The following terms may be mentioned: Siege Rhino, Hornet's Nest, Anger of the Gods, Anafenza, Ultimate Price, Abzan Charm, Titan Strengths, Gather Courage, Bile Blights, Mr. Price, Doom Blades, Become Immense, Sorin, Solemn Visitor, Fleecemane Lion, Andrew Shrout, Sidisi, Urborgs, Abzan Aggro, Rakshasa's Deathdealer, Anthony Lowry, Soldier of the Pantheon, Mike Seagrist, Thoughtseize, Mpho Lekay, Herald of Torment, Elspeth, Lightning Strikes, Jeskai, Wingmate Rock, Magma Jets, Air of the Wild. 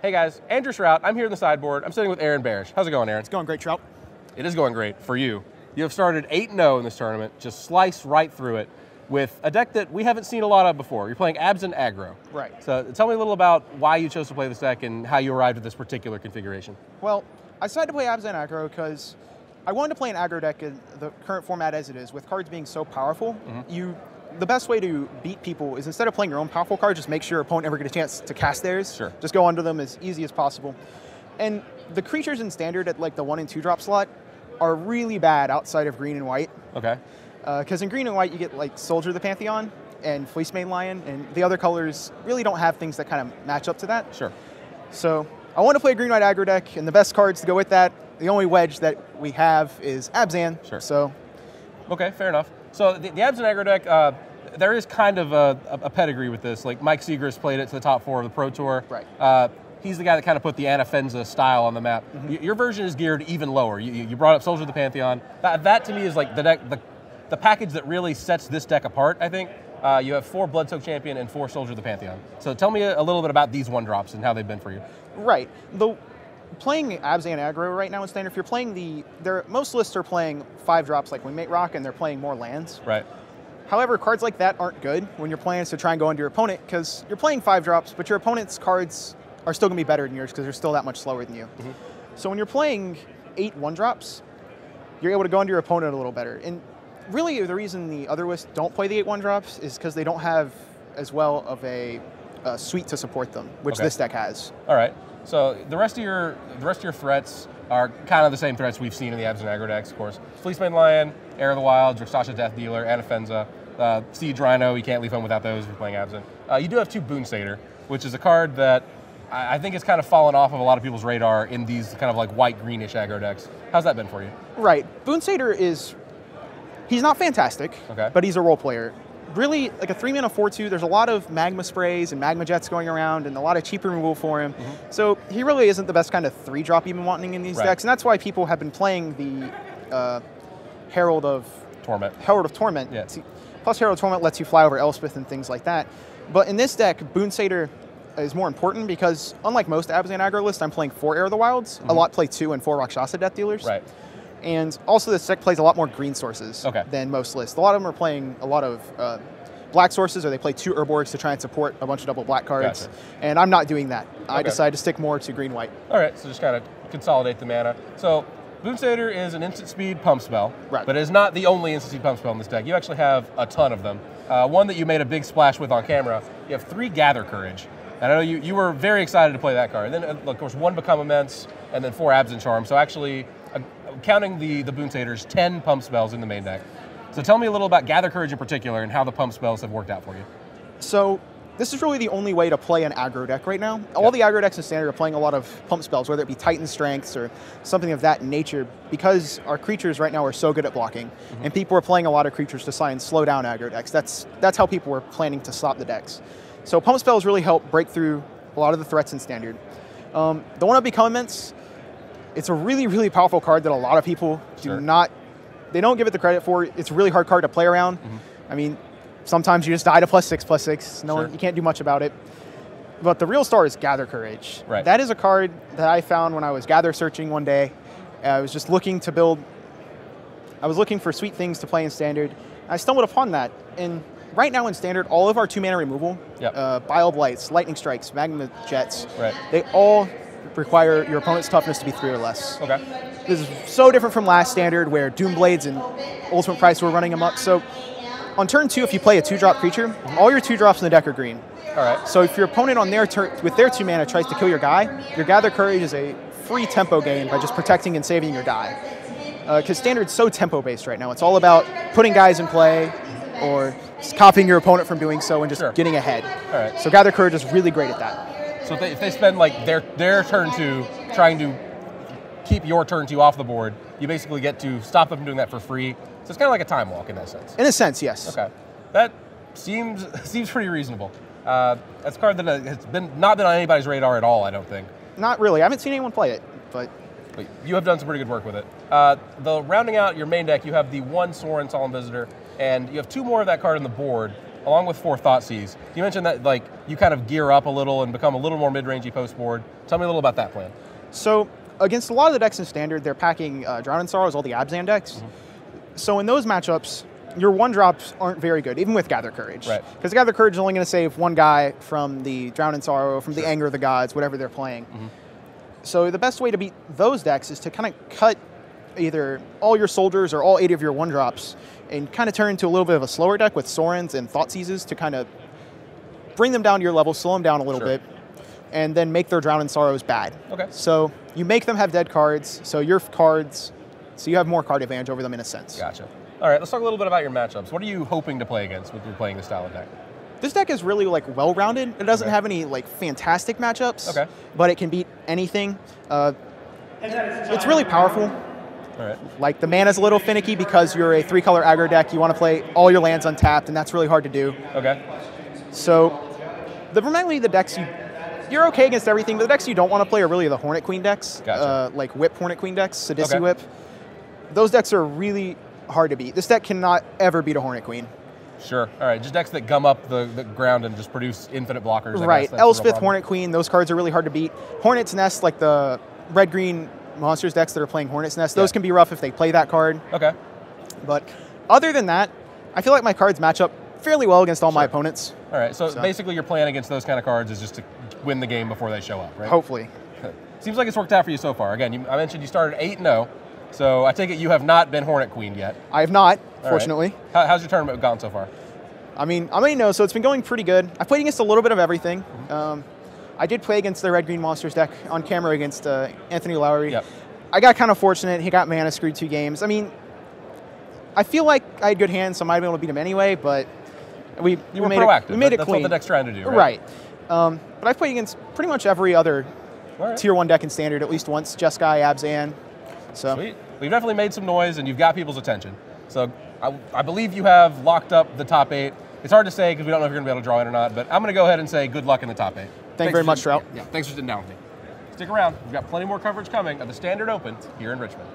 Hey guys, Andrew Shrout. I'm here in the sideboard. I'm sitting with Aaron Barich. How's it going, Aaron? It's going great, Shrout. It is going great for you. You have started 8-0 in this tournament, just sliced right through it with a deck that we haven't seen a lot of before. You're playing Abzan Aggro. Right. So tell me a little about why you chose to play this deck and how you arrived at this particular configuration. Well, I decided to play Abzan Aggro because I wanted to play an aggro deck in the current format as it is, with cards being so powerful. Mm-hmm. The best way to beat people is, instead of playing your own powerful card, just make sure your opponent never gets a chance to cast theirs. Sure. Just go under them as easy as possible. And the creatures in Standard at like the 1 and 2 drop slot are really bad outside of green and white. Okay. Because in green and white you get like Soldier of the Pantheon and Fleecemane Lion, and the other colors really don't have things that kind of match up to that. Sure. So I want to play a green-white aggro deck, and the best cards to go with that, the only wedge that we have is Abzan. Sure. So. Okay, fair enough. So the Abzan aggro deck, there is kind of a pedigree with this. Like Mike Seagrist played it to the top 4 of the Pro Tour. Right. He's the guy that kind of put the Anafenza style on the map. Mm-hmm. Your version is geared even lower. You brought up Soldier of the Pantheon. That to me is like the deck, the package that really sets this deck apart, I think. You have 4 Blood-soaked Champion and 4 Soldier of the Pantheon. So tell me a little bit about these 1-drops and how they've been for you. Right. Playing Abzan Aggro right now in Standard, if you're playing most lists are playing 5-drops like Wingmate Rock, and they're playing more lands. Right. However, cards like that aren't good when your plan is to try and go into your opponent, because you're playing 5-drops, but your opponent's cards are still going to be better than yours because they're still that much slower than you. Mm-hmm. So when you're playing 8 1-drops, you're able to go into your opponent a little better. And really the reason the other lists don't play the 8 1-drops is because they don't have as well of a suite to support them, which okay. This deck has. All right. So the rest of your threats are kind of the same threats we've seen in the Abzan Aggro decks, of course. Fleecemane Lion, Air of the Wild, Rakshasa's Deathdealer, Anafenza, Siege Rhino. You can't leave home without those if you're playing Abzan. You do have 2 Boon Satyr, which is a card that I think has kind of fallen off of a lot of people's radar in these kind of like white-greenish aggro decks. How's that been for you? Right. Boon Satyr he's not fantastic, okay, but he's a role player. Really, like a 3-mana 4/2, there's a lot of Magma Sprays and Magma Jets going around and a lot of cheap removal for him. Mm-hmm. So he really isn't the best kind of 3-drop you've been wanting in these right. decks, and that's why people have been playing the Herald of Torment. Herald of Torment. Yeah. Plus, Herald of Torment lets you fly over Elspeth and things like that. But in this deck, Boon Satyr is more important because, unlike most Abzan aggro lists, I'm playing 4 Air of the Wilds. Mm-hmm. A lot play 2 and 4 Rakshasa's Deathdealers. Right. And also this deck plays a lot more green sources okay. than most lists. A lot of them are playing a lot of black sources, or they play 2 Urborgs to try and support a bunch of double black cards. Gotcha. And I'm not doing that. Okay. I decided to stick more to green-white. All right, so just kind of consolidate the mana. So Boon Satyr is an instant speed pump spell, right. but it is not the only instant speed pump spell in this deck. You actually have a ton of them. One that you made a big splash with on camera, you have 3 Gather Courage. And I know you were very excited to play that card. And then, of course, 1 Become Immense, and then 4 Abzan Charm. So actually, counting the Boon Satyrs, 10 pump spells in the main deck. So tell me a little about Gather Courage in particular and how the pump spells have worked out for you. So this is really the only way to play an aggro deck right now. All yeah. the aggro decks in Standard are playing a lot of pump spells, whether it be Titan Strengths or something of that nature, because our creatures right now are so good at blocking. Mm-hmm. And people are playing a lot of creatures to try and slow down aggro decks. That's how people were planning to stop the decks. So pump spells really help break through a lot of the threats in Standard. The one that Become Immense, it's a really, really powerful card that a lot of people do sure. not, they don't give it the credit for. It's a really hard card to play around. Mm-hmm. I mean, sometimes you just die to +6/+6. No sure. one, you can't do much about it. But the real star is Gather Courage. Right. That is a card that I found when I was gather searching one day. I was just looking to build, I was looking for sweet things to play in Standard. I stumbled upon that. And right now in Standard, all of our 2-mana removal, yep. Bile Blights, Lightning Strikes, Magma Jets, right. they all require your opponent's toughness to be 3 or less. Okay. This is so different from last Standard, where Doom Blades and Ultimate Price were running amok. So on turn 2, if you play a 2-drop creature, mm-hmm. all your 2-drops in the deck are green. All right. So if your opponent on their turn with their 2 mana tries to kill your guy, your Gather Courage is a free tempo gain by just protecting and saving your guy. Because Standard's so tempo-based right now. It's all about putting guys in play or just copying your opponent from doing so and just sure. getting ahead. All right. So Gather Courage is really great at that. So if they spend like their turn 2 trying to keep your turn 2 off the board, you basically get to stop them from doing that for free. So it's kind of like a time walk in that sense. In a sense, yes. Okay, that seems pretty reasonable. That's a card that has not been on anybody's radar at all, I don't think. Not really. I haven't seen anyone play it, but you have done some pretty good work with it. The rounding out your main deck, you have the 1 Sorin Solemn Visitor, and you have 2 more of that card on the board. along with 4 Thoughtseize. You mentioned that like you kind of gear up a little and become a little more mid-rangey post-board. Tell me a little about that plan. So against a lot of the decks in Standard, they're packing Drown in Sorrows, all the Abzan decks. Mm-hmm. So in those matchups, your one-drops aren't very good, even with Gather Courage. Right. Because Gather Courage is only going to save one guy from the Drown in Sorrow, from the Anger of the Gods, whatever they're playing. Mm-hmm. So the best way to beat those decks is to kind of cut either all your soldiers or all 8 of your one-drops and kind of turn into a little bit of a slower deck with Sorins and Thoughtseizes to kind of bring them down to your level, slow them down a little bit, and then make their Drown in Sorrows bad. Okay. So you make them have dead cards, so your cards, so you have more card advantage over them in a sense. Gotcha. All right, let's talk a little bit about your matchups. What are you hoping to play against when you're playing this style of deck? This deck is really like well-rounded. It doesn't have any like fantastic matchups, but it can beat anything. It's really powerful. All right. Like the mana's a little finicky because you're a 3-color aggro deck. You want to play all your lands untapped, and that's really hard to do. Okay. So, primarily the decks you're okay against everything, but the decks you don't want to play are really the Hornet Queen decks, like Whip Hornet Queen decks, Sidisi Whip. Those decks are really hard to beat. This deck cannot ever beat a Hornet Queen. Sure. All right. Just decks that gum up the ground and just produce infinite blockers. Right. Elspeth, Hornet Queen, those cards are really hard to beat. Hornet's Nest, like the red-green monsters decks that are playing Hornet's Nest, those can be rough if they play that card. Okay. But other than that, I feel like my cards match up fairly well against all my opponents. All right. So basically your plan against those kind of cards is just to win the game before they show up, right? Hopefully. Seems like it's worked out for you so far. Again, I mentioned you started 8-0. So I take it you have not been Hornet Queen yet. I have not, fortunately. Right. How's your tournament gone so far? I mean, I'm 8-0, so it's been going pretty good. I've played against a little bit of everything. Mm-hmm. I did play against the Red-Green Monsters deck on camera against Anthony Lowry. Yep. I got kind of fortunate. He got mana screwed 2 games. I mean, I feel like I had good hands, so I might have been able to beat him anyway, but we were proactive. We made it clean. That's what the deck's trying to do, right? Right. But I've played against pretty much every other Tier 1 deck in Standard at least once. Jeskai, Abzan. So. Sweet. We've definitely made some noise, and you've got people's attention. So I believe you have locked up the top 8. It's hard to say because we don't know if you're going to be able to draw it or not, but I'm going to go ahead and say good luck in the top 8. Thanks very much, Shrout. Yeah, thanks for sitting down with me. Stick around. We've got plenty more coverage coming of the Standard Open here in Richmond.